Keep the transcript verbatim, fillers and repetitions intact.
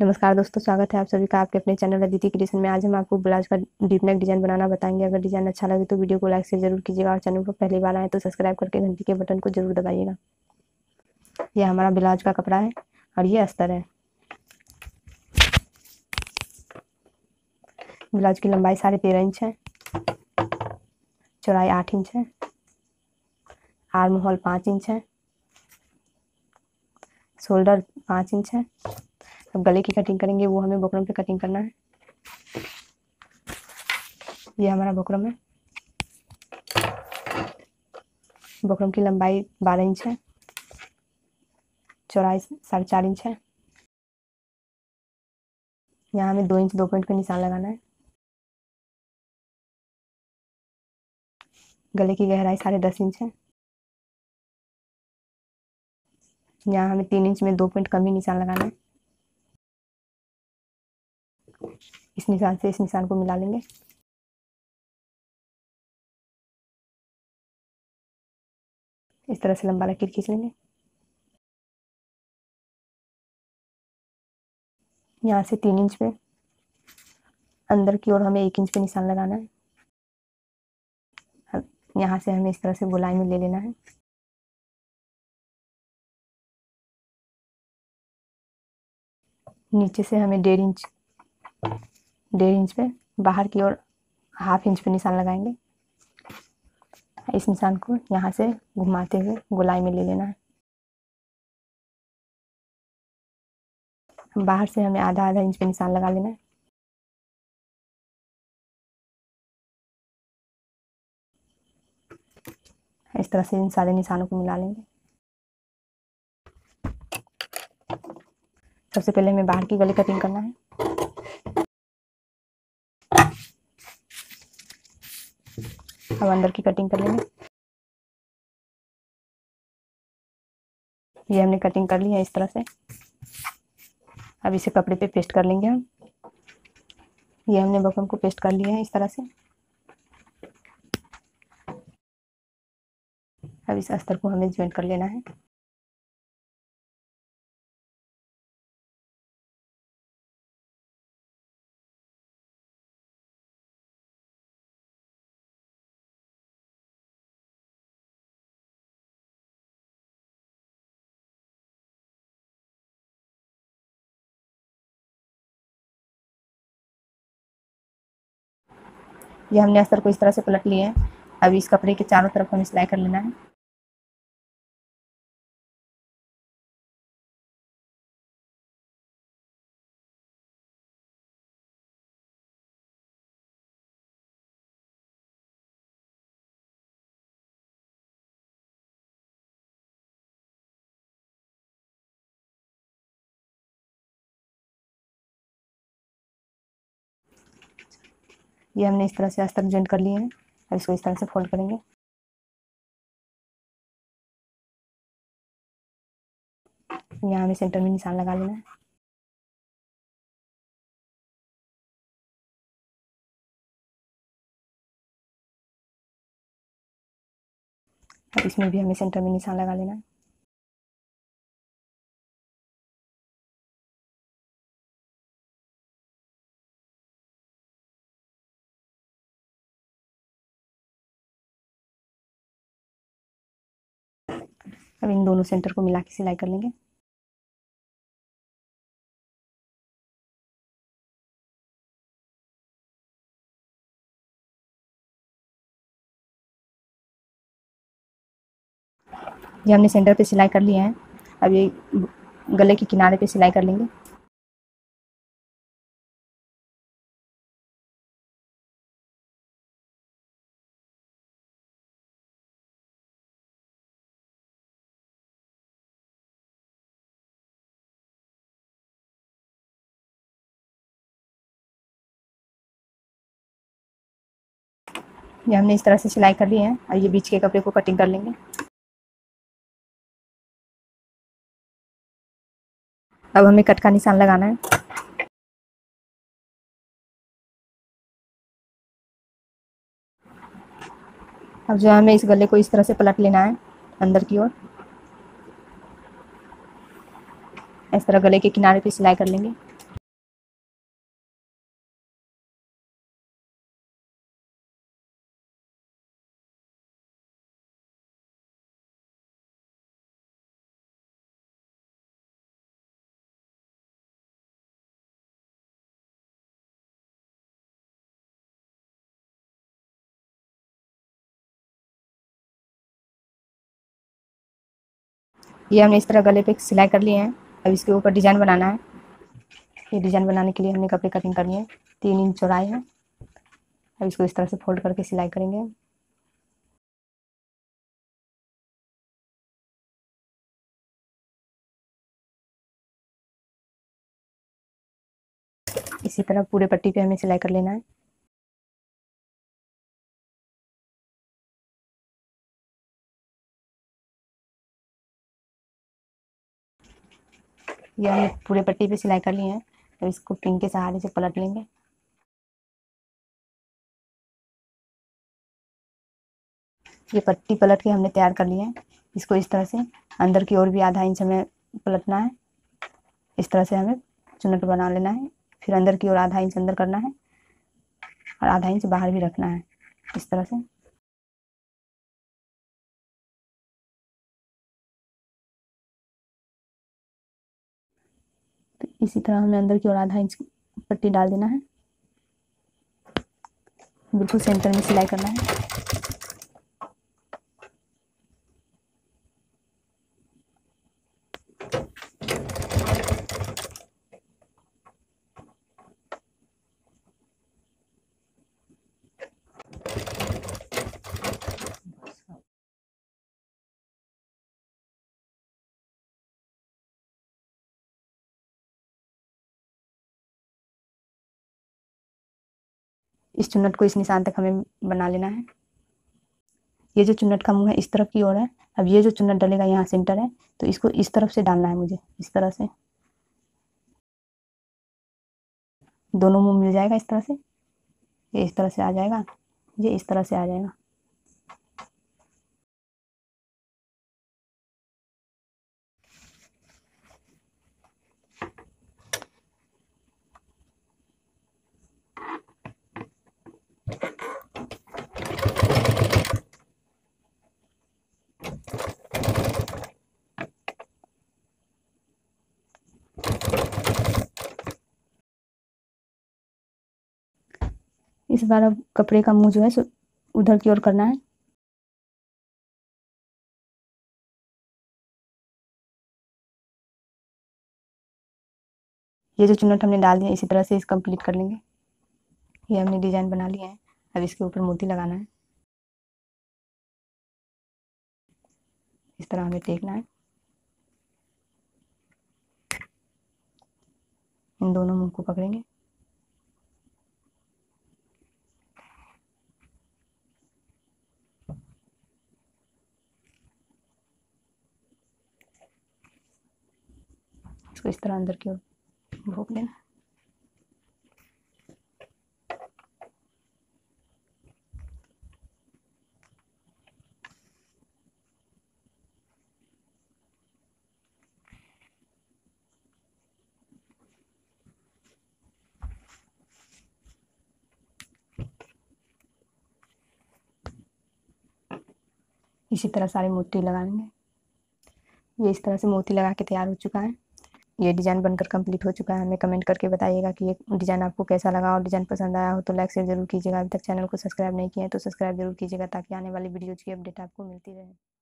नमस्कार दोस्तों, स्वागत है आप सभी का आपके अपने चैनल अदिति क्रिएशन में। आज हम आपको ब्लाउज का डीप नेक डिजाइन बनाना बताएंगे। अगर डिजाइन अच्छा लगे तो वीडियो को लाइक से जरूर कीजिएगा और चैनल पर पहली बार आए तो सब्सक्राइब करके घंटी के बटन को जरूर दबाइएगा। यह हमारा ब्लाउज का कपड़ा है और ये अस्तर है। ब्लाउज की लंबाई साढ़े तेरह इंच है, चौड़ाई आठ इंच है, आर्म होल पाँच इंच है, शोल्डर पाँच इंच है। अब गले की कटिंग करेंगे, वो हमें बुकरम पे कटिंग करना है। ये हमारा बुकरम है। बुकरम की लंबाई बारह इंच है, चौड़ाई साढ़े चार इंच है। यहाँ हमें दो इंच दो पॉइंट पे निशान लगाना है। गले की गहराई साढ़े दस इंच है। यहाँ हमें तीन इंच में दो पॉइंट कम ही निशान लगाना है। इस निशान से इस निशान को मिला लेंगे। इस तरह से लंबा लकीर खींच लेंगे। यहाँ से तीन इंच पे अंदर की ओर हमें एक इंच पे निशान लगाना है। यहाँ से हमें इस तरह से गोलाई में ले लेना है। नीचे से हमें डेढ़ इंच डेढ़ इंच पे बाहर की ओर हाफ इंच पे निशान लगाएंगे। इस निशान को यहाँ से घुमाते हुए गोलाई में ले लेना है। बाहर से हमें आधा आधा इंच पे निशान लगा लेना है। इस तरह से इन सारे निशानों को मिला लेंगे। सबसे पहले हमें बाहर की गले कटिंग करना है। अब अंदर की कटिंग कर लेंगे। ये हमने कटिंग कर ली है इस तरह से। अब इसे कपड़े पे पेस्ट कर लेंगे हम। ये हमने बकरम को पेस्ट कर लिया है इस तरह से। अब इस अस्तर को हमें ज्वाइन कर लेना है। ये हमने अस्तर को इस तरह से पलट लिया है। अब इस कपड़े के चारों तरफ हमें सिलाई कर लेना है। ये हमने इस तरह से अस्तर जॉइंट कर लिए हैं। अब इसको इस तरह से फोल्ड करेंगे। यहाँ हमें सेंटर में निशान लगा लेना है। अब इसमें भी हमें सेंटर में निशान लगा लेना है। अब इन दोनों सेंटर को मिला के सिलाई कर लेंगे। ये हमने सेंटर पे सिलाई कर लिए हैं। अब ये गले के किनारे पे सिलाई कर लेंगे। ये हमने इस तरह से सिलाई कर ली है। और ये बीच के कपड़े को कटिंग कर लेंगे। अब हमें कट का निशान लगाना है। अब जो हमें इस गले को इस तरह से पलट लेना है अंदर की ओर। इस तरह गले के किनारे पे सिलाई कर लेंगे। ये हमने इस तरह गले पे सिलाई कर लिए हैं। अब इसके ऊपर डिजाइन बनाना है। ये डिजाइन बनाने के लिए हमने कपड़े कटिंग करनी है। तीन इंच चौड़ाई है। अब इसको इस तरह से फोल्ड करके सिलाई करेंगे। इसी तरह पूरे पट्टी पे हमें सिलाई कर लेना है। ये हमने पूरे पट्टी पे सिलाई कर ली है। अब इसको पिन के सहारे से पलट लेंगे। ये पट्टी पलट के हमने तैयार कर ली है। इसको इस तरह से अंदर की ओर भी आधा इंच हमें पलटना है। इस तरह से हमें चुन्नट बना लेना है। फिर अंदर की ओर आधा इंच अंदर करना है और आधा इंच बाहर भी रखना है। इस तरह से तो इसी तरह हमें अंदर की ओर आधा इंच पट्टी डाल देना है। बिल्कुल सेंटर में सिलाई करना है। इस चुन्नट को इस निशान तक हमें बना लेना है। ये जो चुन्नट का मुंह है इस तरफ की ओर है। अब ये जो चुन्नट डलेगा यहाँ सेंटर है, तो इसको इस तरफ से डालना है मुझे। इस तरह से दोनों मुंह मिल जाएगा। इस तरह से ये इस तरह से आ जाएगा, ये इस तरह से आ जाएगा। इस बार अब कपड़े का मुंह जो है सो उधर की ओर करना है। ये जो चुन्नट हमने डाल दिया इसी तरह से इस कंप्लीट कर लेंगे। ये हमने डिजाइन बना लिया है। अब इसके ऊपर मोती लगाना है। इस तरह हमें टेकना है। इन दोनों मुंह को पकड़ेंगे। इसको इस तरह अंदर की ओर घोंप लेना। इसी तरह सारे मोती लगाएंगे। ये इस तरह से मोती लगा के तैयार हो चुका है। ये डिज़ाइन बनकर कंप्लीट हो चुका है। हमें कमेंट करके बताइएगा कि ये डिज़ाइन आपको कैसा लगा, और डिज़ाइन पसंद आया हो तो लाइक शेयर जरूर कीजिएगा। अभी तक चैनल को सब्सक्राइब नहीं किया है तो सब्सक्राइब जरूर कीजिएगा, ताकि आने वाली वीडियोज़ की अपडेट आपको मिलती रहे।